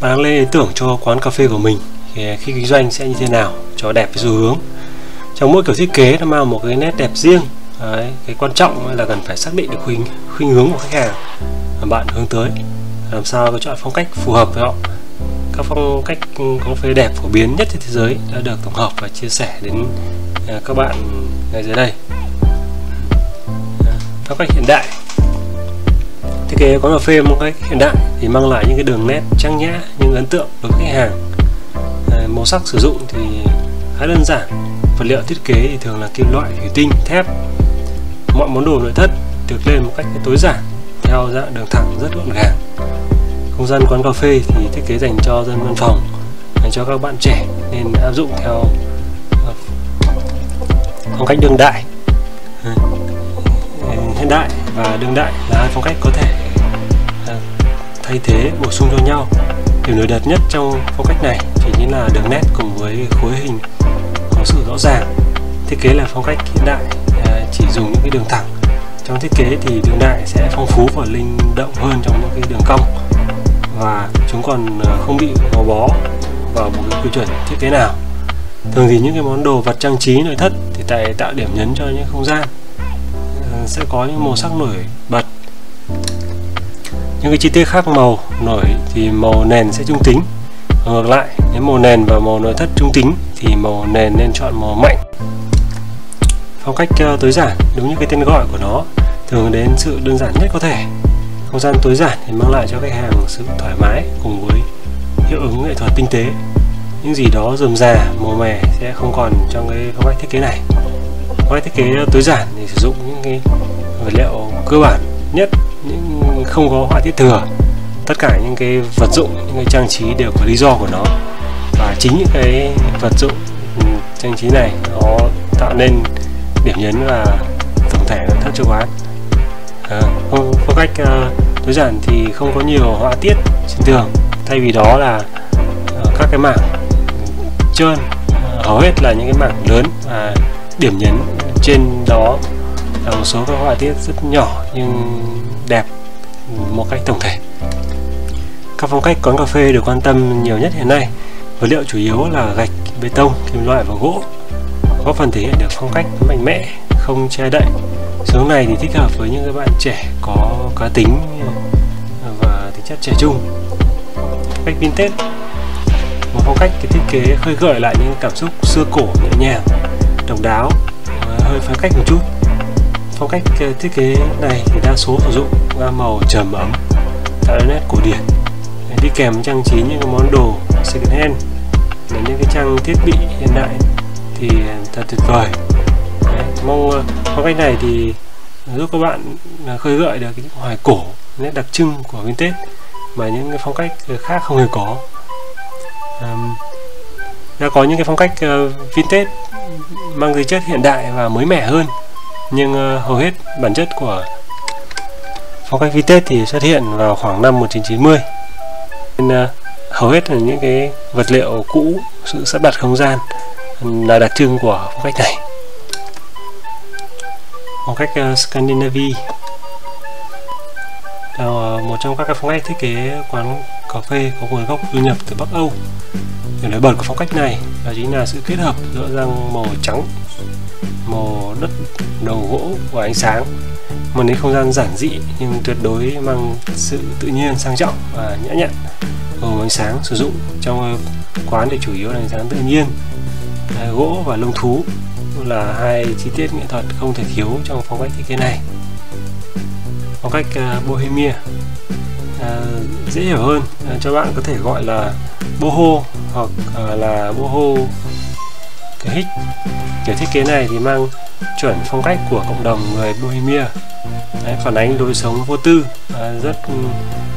bạn lên ý tưởng cho quán cà phê của mình thì khi kinh doanh sẽ như thế nào cho đẹp với xu hướng. Trong mỗi kiểu thiết kế nó mang một cái nét đẹp riêng. Đấy, cái quan trọng là cần phải xác định được khuynh hướng của khách hàng mà bạn hướng tới, làm sao có chọn phong cách phù hợp với họ. Các phong cách cà phê đẹp phổ biến nhất trên thế giới đã được tổng hợp và chia sẻ đến các bạn ngay dưới đây. Phong cách hiện đại, thiết kế quán cà phê một cách hiện đại thì mang lại những cái đường nét trang nhã nhưng ấn tượng đối với khách hàng. Màu sắc sử dụng thì khá đơn giản, vật liệu thiết kế thì thường là kim loại, thủy tinh, thép. Mọi món đồ nội thất được lên một cách tối giản theo dạng đường thẳng rất gọn gàng. Không gian quán cà phê thì thiết kế dành cho dân văn phòng, dành cho các bạn trẻ nên áp dụng theo phong cách đương đại, hiện đại và đương đại là hai phong cách có thể thay thế bổ sung cho nhau. Điều nổi bật nhất trong phong cách này thì chính là đường nét cùng với khối hình có sự rõ ràng. Thiết kế là phong cách hiện đại chỉ dùng những cái đường thẳng. Trong thiết kế thì đường đại sẽ phong phú và linh động hơn trong những cái đường cong, và chúng còn không bị gò bó vào một cái quy chuẩn thiết kế nào. Thường thì những cái món đồ vật trang trí nội thất thì tại tạo điểm nhấn cho những không gian, sẽ có những màu sắc nổi bật. Những cái chi tiết khác màu nổi thì màu nền sẽ trung tính, và ngược lại nếu màu nền và màu nội thất trung tính thì màu nền nên chọn màu mạnh. Phong cách tối giản đúng như cái tên gọi của nó, thường đến sự đơn giản nhất có thể. Không gian tối giản thì mang lại cho khách hàng sự thoải mái cùng với hiệu ứng nghệ thuật tinh tế. Những gì đó rườm rà, màu mè sẽ không còn trong cái phong cách thiết kế này. Phong cách thiết kế tối giản thì sử dụng những cái vật liệu cơ bản nhất, những không có họa tiết thừa. Tất cả những cái vật dụng, những cái trang trí đều có lý do của nó, và chính những cái vật dụng trang trí này nó tạo nên điểm nhấn và tổng thể nội thất cho quán. Phong cách tối giản thì không có nhiều họa tiết trên tường, thay vì đó là các cái mảng trơn, hầu hết là những cái mảng lớn và điểm nhấn trên đó là một số các họa tiết rất nhỏ nhưng đẹp một cách tổng thể. Các phong cách quán cà phê được quan tâm nhiều nhất hiện nay, vật liệu chủ yếu là gạch, bê tông, kim loại và gỗ, góp phần thể hiện được phong cách mạnh mẽ, không che đậy. Hướng này thì thích hợp với những cái bạn trẻ có cá tính và tính chất trẻ trung. Phong cách vintage, một phong cách cái thiết kế khơi gợi lại những cảm xúc xưa cổ, nhẹ nhàng, độc đáo, hơi phá cách một chút. Phong cách thiết kế này thì đa số sử dụng gam màu trầm ấm, tạo nét cổ điển, đi kèm trang trí những cái món đồ second hand là những cái trang thiết bị hiện đại thì thật tuyệt vời. Mong phong cách này thì giúp các bạn khơi gợi được những hoài cổ, nét đặc trưng của vintage mà những cái phong cách khác không hề có. Đã có những cái phong cách vintage mang tính chất hiện đại và mới mẻ hơn, nhưng hầu hết bản chất của phong cách vintage thì xuất hiện vào khoảng năm 1990. Nên hầu hết là những cái vật liệu cũ, sự sắp đặt không gian là đặc trưng của phong cách này. Phong cách Scandinavia là một trong các phong cách thiết kế quán cà phê có nguồn gốc du nhập từ Bắc Âu. Điểm nổi bật của phong cách này là chính là sự kết hợp giữa răng màu trắng, màu đất đầu gỗ và ánh sáng, một nền không gian giản dị nhưng tuyệt đối mang sự tự nhiên, sang trọng và nhã nhặn. Màu ánh sáng sử dụng trong quán thì chủ yếu là ánh sáng tự nhiên, gỗ và lông thú là hai chi tiết nghệ thuật không thể thiếu trong phong cách thiết kế này. Phong cách Bohemia dễ hiểu hơn cho bạn có thể gọi là boho hoặc là boho cái hích. Kiểu thiết kế này thì mang chuẩn phong cách của cộng đồng người Bohemia. Đấy, phản ánh lối sống vô tư, rất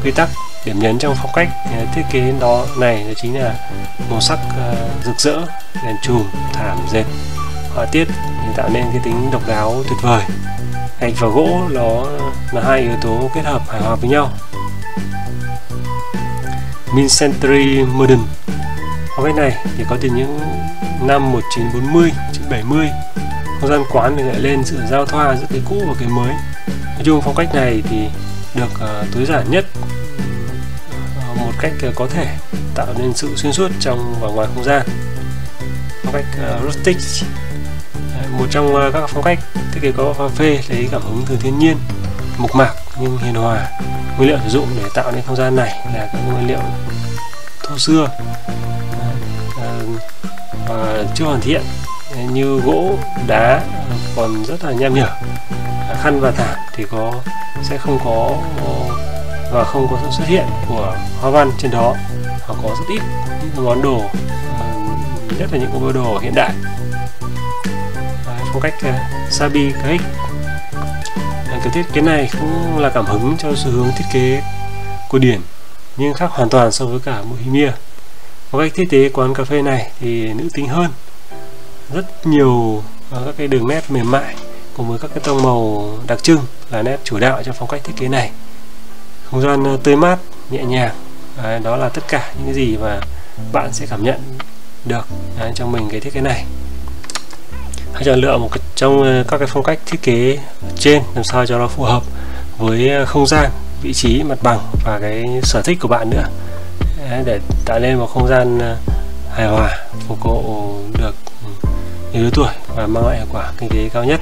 quy tắc. Điểm nhấn trong phong cách thiết kế đó này đó chính là màu sắc rực rỡ, đèn chùm, thảm dệt, họa tiết thì tạo nên cái tính độc đáo tuyệt vời. Gạch và gỗ nó là hai yếu tố kết hợp hài hòa với nhau. Mid-century modern, phong cách này thì có từ những năm 1940, 70. Không gian quán thì lại lên sự giao thoa giữa cái cũ và cái mới. Nói chung phong cách này thì được tối giản nhất, một cách có thể, tạo nên sự xuyên suốt trong và ngoài không gian. Phong cách rustic, một trong các phong cách thiết kế có pha phê lấy cảm hứng từ thiên nhiên, mộc mạc nhưng hiền hòa. Nguyên liệu sử dụng để tạo nên không gian này là các nguyên liệu thô xưa và chưa hoàn thiện như gỗ, đá còn rất là nham nhở. Khăn và thảm thì sẽ không có và không có sự xuất hiện của hoa văn trên đó, hoặc có rất ít. Những món đồ, nhất là những bộ đồ hiện đại. Phong cách Sabi Cake, kiểu thiết kế này cũng là cảm hứng cho xu hướng thiết kế cổ điển nhưng khác hoàn toàn so với cả Bohemia. Phong cách thiết kế quán cà phê này thì nữ tính hơn, rất nhiều các cái đường nét mềm mại cùng với các cái tông màu đặc trưng là nét chủ đạo cho phong cách thiết kế này. Không gian tươi mát, nhẹ nhàng, đó là tất cả những cái gì mà bạn sẽ cảm nhận được cho mình cái thiết kế này. Hãy chọn lựa một trong các cái phong cách thiết kế trên làm sao cho nó phù hợp với không gian, vị trí, mặt bằng và cái sở thích của bạn nữa, để tạo nên một không gian hài hòa, phục vụ được người lớn tuổi và mang lại hiệu quả kinh tế cao nhất.